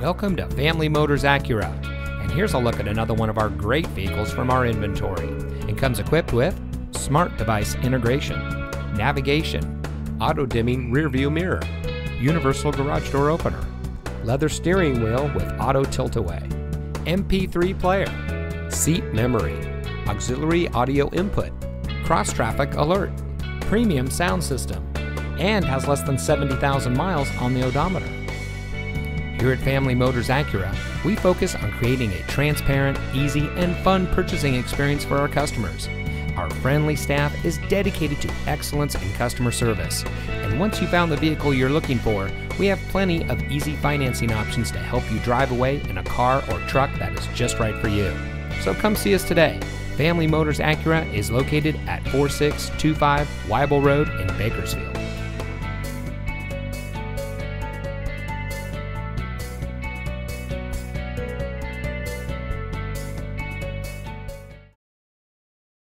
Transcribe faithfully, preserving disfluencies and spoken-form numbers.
Welcome to Family Motors Acura, and here's a look at another one of our great vehicles from our inventory. It comes equipped with smart device integration, navigation, auto-dimming rear-view mirror, universal garage door opener, leather steering wheel with auto tilt-away, M P three player, seat memory, auxiliary audio input, cross-traffic alert, premium sound system, and has less than seventy thousand miles on the odometer. Here at Family Motors Acura, we focus on creating a transparent, easy, and fun purchasing experience for our customers. Our friendly staff is dedicated to excellence in customer service. And once you found the vehicle you're looking for, we have plenty of easy financing options to help you drive away in a car or truck that is just right for you. So come see us today. Family Motors Acura is located at four six two five Wible Road in Bakersfield.